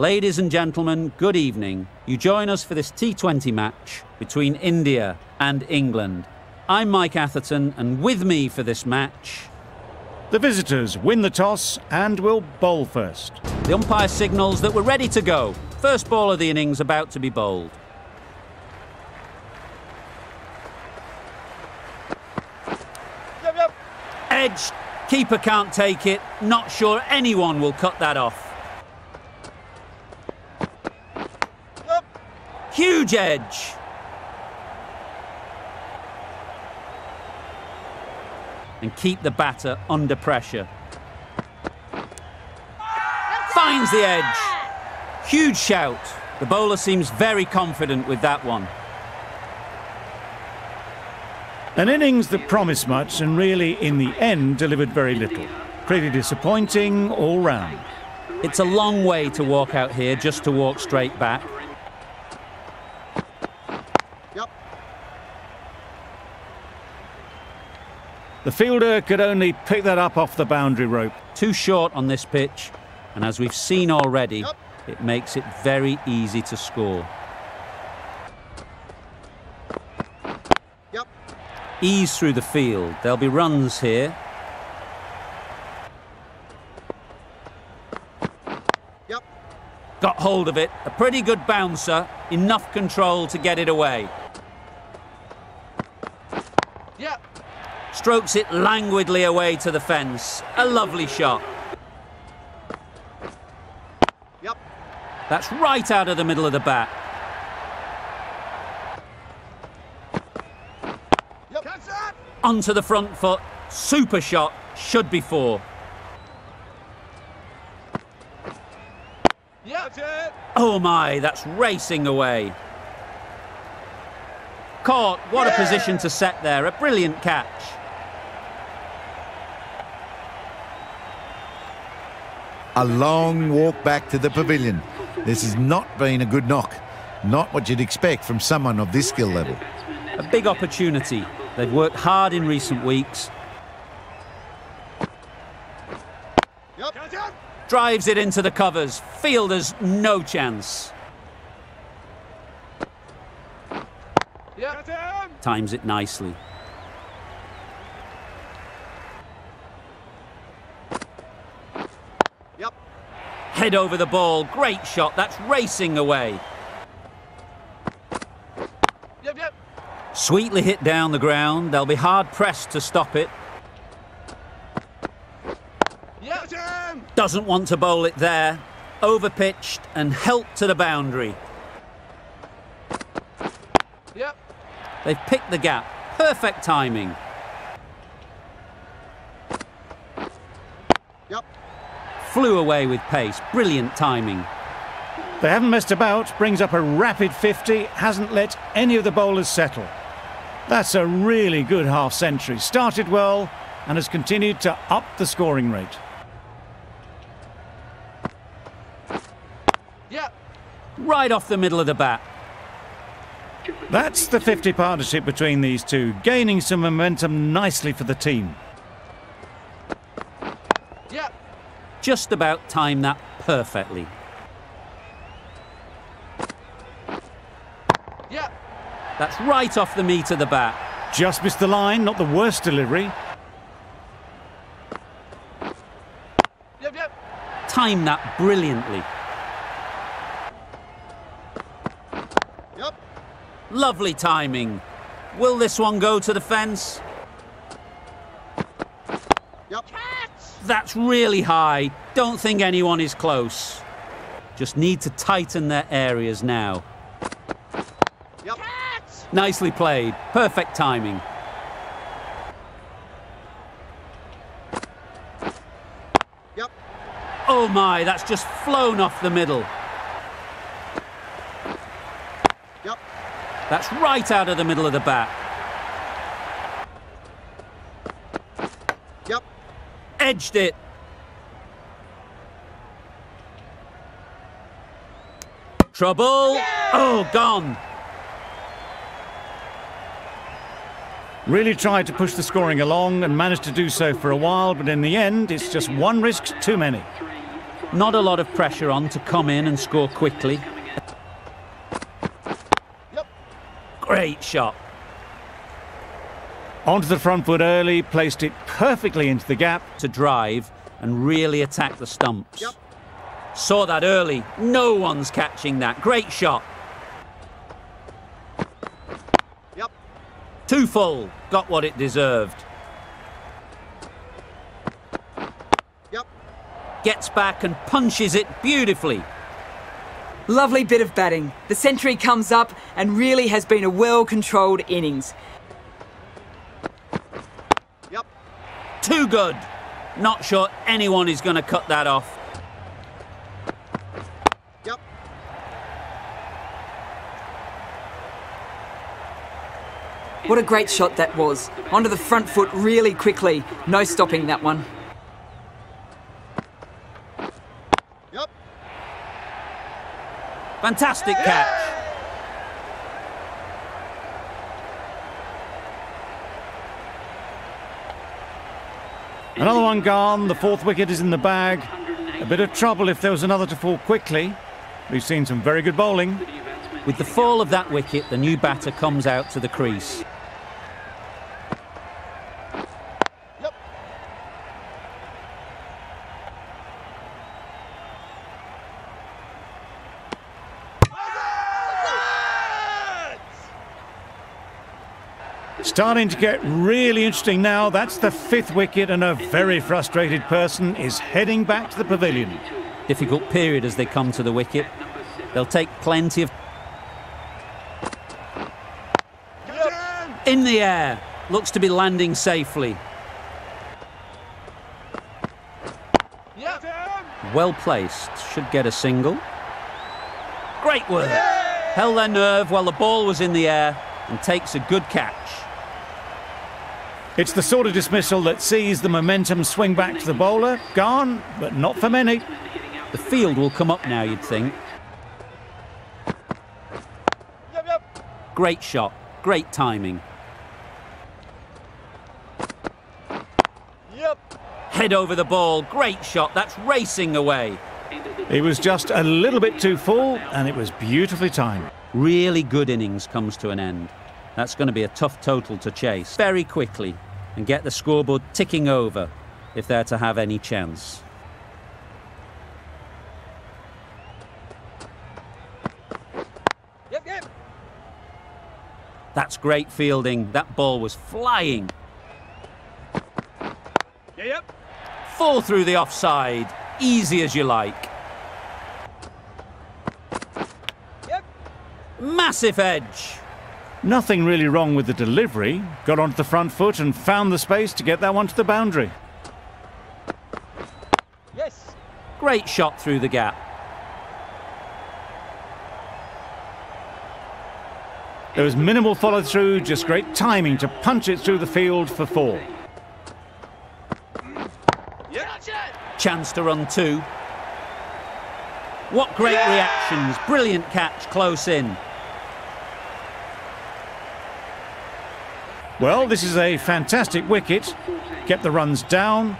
Ladies and gentlemen, good evening. You join us for this T20 match between India and England. I'm Mike Atherton, and with me for this match... The visitors win the toss and will bowl first. The umpire signals that we're ready to go. First ball of the innings about to be bowled. Yep. Edged. Keeper can't take it. Not sure anyone will cut that off. Huge edge. And keep the batter under pressure. Finds the edge. Huge shout. The bowler seems very confident with that one. An innings that promised much and really in the end delivered very little. Pretty disappointing all round. It's a long way to walk out here just to walk straight back. The fielder could only pick that up off the boundary rope. Too short on this pitch, and as we've seen already, it makes it very easy to score. Ease through the field. There'll be runs here. Got hold of it. A pretty good bouncer. Enough control to get it away. Strokes it languidly away to the fence. A lovely shot. That's right out of the middle of the bat. Onto the front foot. Super shot. Should be four. Oh my, that's racing away. Caught. What a position to set there. A brilliant catch. A long walk back to the pavilion. This has not been a good knock. Not what you'd expect from someone of this skill level. A big opportunity. They've worked hard in recent weeks. Drives it into the covers. Fielders no chance. Times it nicely. Head over the ball. Great shot. That's racing away. Sweetly hit down the ground. They'll be hard pressed to stop it. Doesn't want to bowl it there. Overpitched and helped to the boundary. They've picked the gap. Perfect timing. Flew away with pace. Brilliant timing. They haven't messed about. Brings up a rapid 50. Hasn't let any of the bowlers settle. That's a really good half century. Started well and has continued to up the scoring rate. Right off the middle of the bat. That's the 50 partnership between these two, gaining some momentum nicely for the team. Just about timed that perfectly. That's right off the meat of the bat. Just missed the line, not the worst delivery. Timed that brilliantly. Lovely timing. Will this one go to the fence? Catch! That's really high. Don't think anyone is close. Just need to tighten their areas now. Catch! Nicely played. Perfect timing. Oh my, that's just flown off the middle. That's right out of the middle of the bat. Edged it. Trouble. Oh, gone. Really tried to push the scoring along and managed to do so for a while, but in the end, it's just one risk too many. Not a lot of pressure on to come in and score quickly. Yep. Great shot. Onto the front foot early, placed it perfectly into the gap. To drive and really attack the stumps. Yep. Saw that early. No one's catching that. Great shot. Yep. Too full. Got what it deserved. Gets back and punches it beautifully. Lovely bit of batting. The century comes up and really has been a well-controlled innings. Yep. Too good. Not sure anyone is going to cut that off. Yep. What a great shot that was. Onto the front foot really quickly. No stopping that one. Fantastic catch. Another one gone, the fourth wicket is in the bag. A bit of trouble if there was another to fall quickly. We've seen some very good bowling. With the fall of that wicket, the new batter comes out to the crease. Starting to get really interesting now. That's the fifth wicket, and a very frustrated person is heading back to the pavilion. Difficult period as they come to the wicket. They'll take plenty of... In the air. Looks to be landing safely. Well placed. Should get a single. Great work. Held their nerve while the ball was in the air and takes a good catch. It's the sort of dismissal that sees the momentum swing back to the bowler. Gone, but not for many. The field will come up now, you'd think. Great shot, great timing. Head over the ball, great shot, that's racing away. It was just a little bit too full, and it was beautifully timed. Really good innings comes to an end. That's going to be a tough total to chase very quickly and get the scoreboard ticking over if they're to have any chance. Yep. That's great fielding. That ball was flying. Yep. Fall through the offside. Easy as you like. Massive edge. Nothing really wrong with the delivery. Got onto the front foot and found the space to get that one to the boundary. Yes. Great shot through the gap. There was minimal follow through, just great timing to punch it through the field for four. Chance to run two. What great reactions. Brilliant catch, close in. Well, this is a fantastic wicket. Kept the runs down.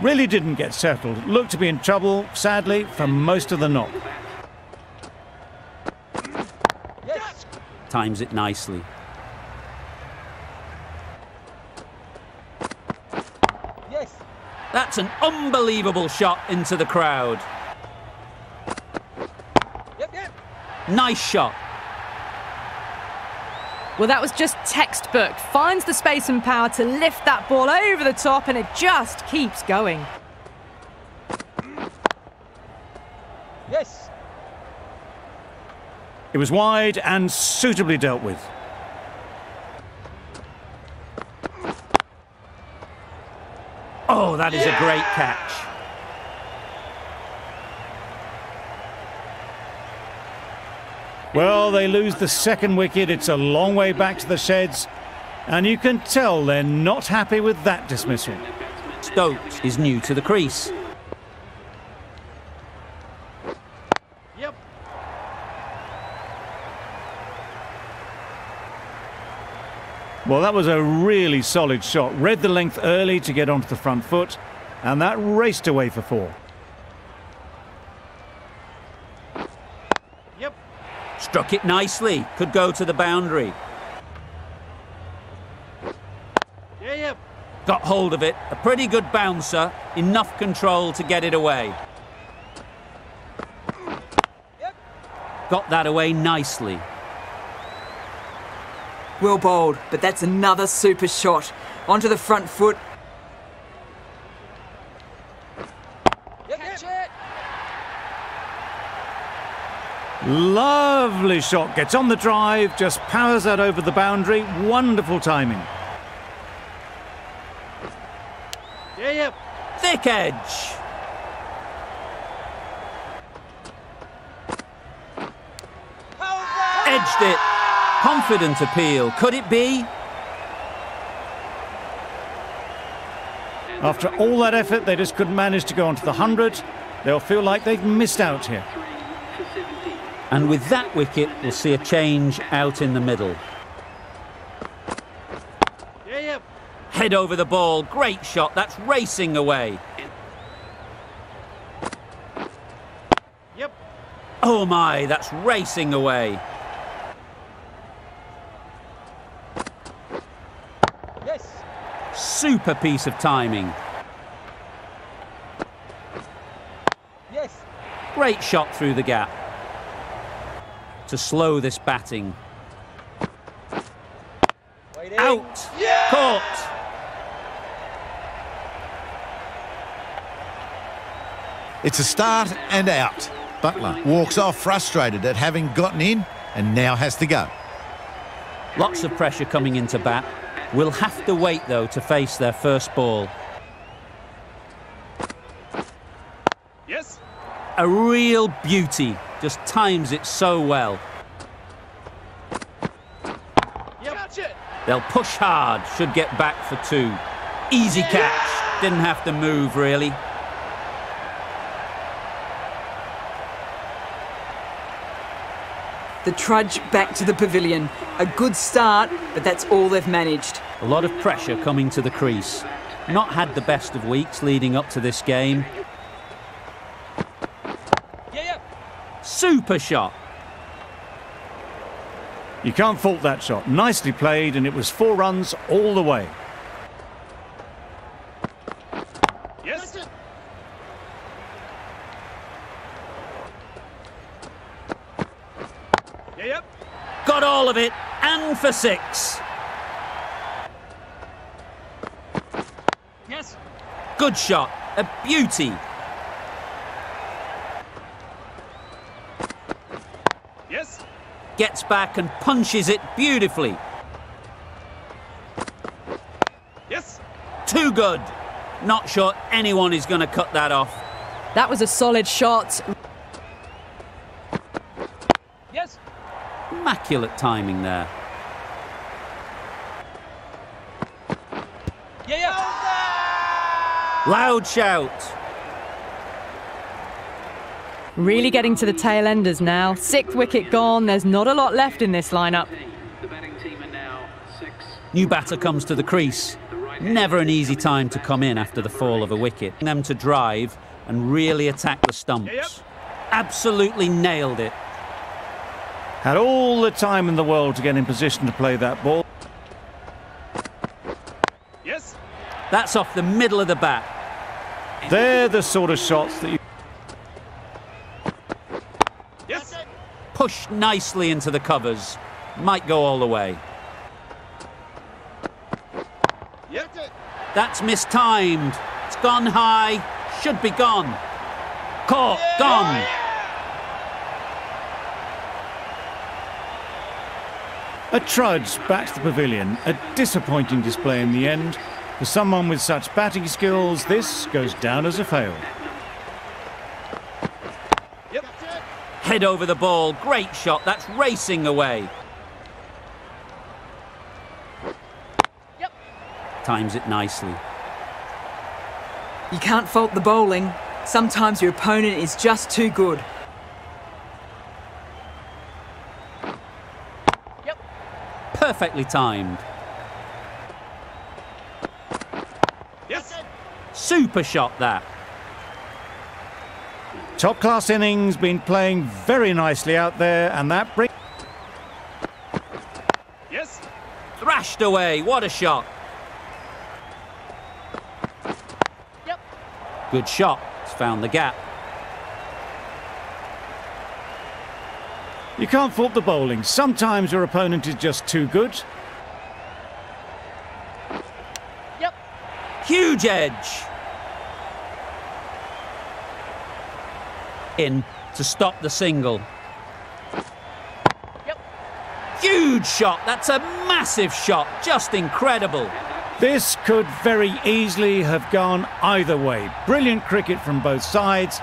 Really didn't get settled. Looked to be in trouble, sadly, for most of the knock. Yes. Times it nicely. Yes. That's an unbelievable shot into the crowd. Nice shot. Well, that was just textbook. Finds the space and power to lift that ball over the top, and it just keeps going. Yes. It was wide and suitably dealt with. Oh, that is a great catch. Well, they lose the second wicket. It's a long way back to the sheds, and you can tell they're not happy with that dismissal. Stokes is new to the crease. Yep. Well, that was a really solid shot. Read the length early to get onto the front foot, and that raced away for four. Yep. Struck it nicely. Could go to the boundary. Yeah, yep. Got hold of it. A pretty good bouncer. Enough control to get it away. Yep. Got that away nicely. Well bowled, but that's another super shot. Onto the front foot. Lovely shot, gets on the drive, just powers that over the boundary. Wonderful timing. Yeah, yep. Thick edge. Edged it. Confident appeal. Could it be? After all that effort, they just couldn't manage to go onto the 100. They'll feel like they've missed out here. And with that wicket, we'll see a change out in the middle. Yeah, yeah. Head over the ball. Great shot. That's racing away. Yep. Oh, my. That's racing away. Yes. Super piece of timing. Yes. Great shot through the gap. To slow this batting. Waiting. Out. Yeah! Caught. It's a start and out. Butler walks off frustrated at having gotten in and now has to go. Lots of pressure coming into bat. We'll have to wait, though, to face their first ball. Yes. A real beauty. Just times it so well. Yep. They'll push hard, should get back for two. Easy catch, didn't have to move really. The trudge back to the pavilion. A good start, but that's all they've managed. A lot of pressure coming to the crease. Not had the best of weeks leading up to this game. Super shot. You can't fault that shot. Nicely played, and it was 4 runs all the way. Yes. Yeah, yep. Got all of it, and for 6. Yes. Good shot. A beauty. Gets back and punches it beautifully. Yes. Too good. Not sure anyone is going to cut that off. That was a solid shot. Yes. Immaculate timing there. Yeah, yeah. Loud shout. Really getting to the tail enders now. 6th wicket gone. There's not a lot left in this lineup. New batter comes to the crease. Never an easy time to come in after the fall of a wicket. Them to drive and really attack the stumps. Absolutely nailed it. Had all the time in the world to get in position to play that ball. Yes. That's off the middle of the bat. They're the sort of shots that you... Pushed nicely into the covers. Might go all the way. Yep. That's mistimed. It's gone high. Should be gone. Caught. Yeah. Gone. Yeah. A trudge back to the pavilion. A disappointing display in the end. For someone with such batting skills, this goes down as a fail. Head over the ball. Great shot. That's racing away. Yep. Times it nicely. You can't fault the bowling. Sometimes your opponent is just too good. Yep. Perfectly timed. Yes. Super shot that. Top-class innings, been playing very nicely out there, and that brings... Yes! Thrashed away, what a shot! Yep. Good shot, it's found the gap. You can't fault the bowling, sometimes your opponent is just too good. Yep. Huge edge! In to stop the single. Yep. Huge shot, that's a massive shot, just incredible. This could very easily have gone either way. Brilliant cricket from both sides.